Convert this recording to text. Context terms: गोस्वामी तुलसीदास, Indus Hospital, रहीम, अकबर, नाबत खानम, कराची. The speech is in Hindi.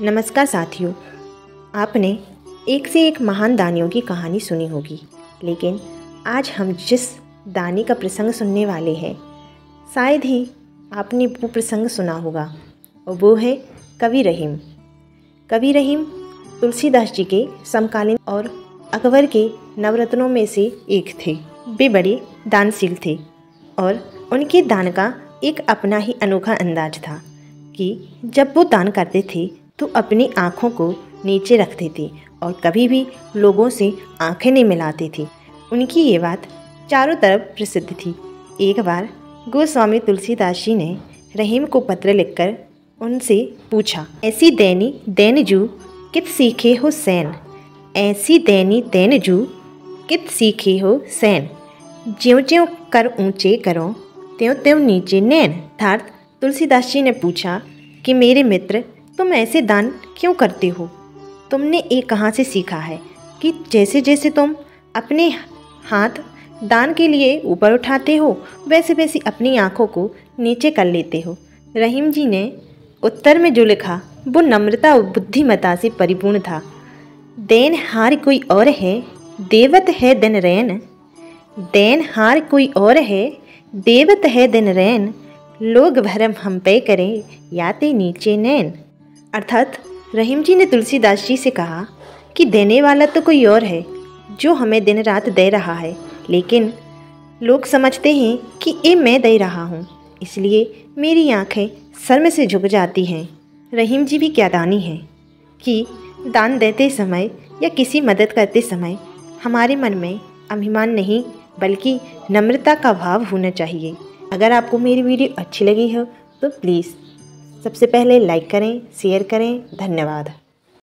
नमस्कार साथियों, आपने एक से एक महान दानियों की कहानी सुनी होगी, लेकिन आज हम जिस दानी का प्रसंग सुनने वाले हैं शायद ही आपने वो प्रसंग सुना होगा। और वो है कवि रहीम। कवि रहीम तुलसीदास जी के समकालीन और अकबर के नवरत्नों में से एक थे। वे बड़े दानशील थे और उनके दान का एक अपना ही अनोखा अंदाज था कि जब वो दान करते थे तो अपनी आँखों को नीचे रखते थे और कभी भी लोगों से आंखें नहीं मिलाते थे। उनकी ये बात चारों तरफ प्रसिद्ध थी। एक बार गोस्वामी तुलसीदास जी ने रहीम को पत्र लिखकर उनसे पूछा, ऐसी दैनी दैनजू कित सीखे हो सैन, ऐसी दैनी दैनजू कित सीखे हो सैन, ज्यों ज्यों कर ऊंचे करो त्यों त्यों नीचे नैन। अर्थात तुलसीदास जी ने पूछा कि मेरे मित्र, तुम ऐसे दान क्यों करते हो? तुमने एक कहाँ से सीखा है कि जैसे जैसे तुम अपने हाथ दान के लिए ऊपर उठाते हो वैसे वैसे अपनी आँखों को नीचे कर लेते हो। रहीम जी ने उत्तर में जो लिखा वो नम्रता और बुद्धिमता से परिपूर्ण था। देन हार कोई और है देवत है दिन रैन, देन हार कोई और है देवत है दिन रैन, लोग भरम हम पे करें याते नीचे नैन। अर्थात रहीम जी ने तुलसीदास जी से कहा कि देने वाला तो कोई और है जो हमें दिन रात दे रहा है, लेकिन लोग समझते हैं कि ये मैं दे रहा हूँ, इसलिए मेरी आंखें शर्म से झुक जाती हैं। रहीम जी भी क्या दानी हैं कि दान देते समय या किसी मदद करते समय हमारे मन में अभिमान नहीं बल्कि नम्रता का भाव होना चाहिए। अगर आपको मेरी वीडियो अच्छी लगी हो तो प्लीज़ सबसे पहले लाइक करें, शेयर करें। धन्यवाद।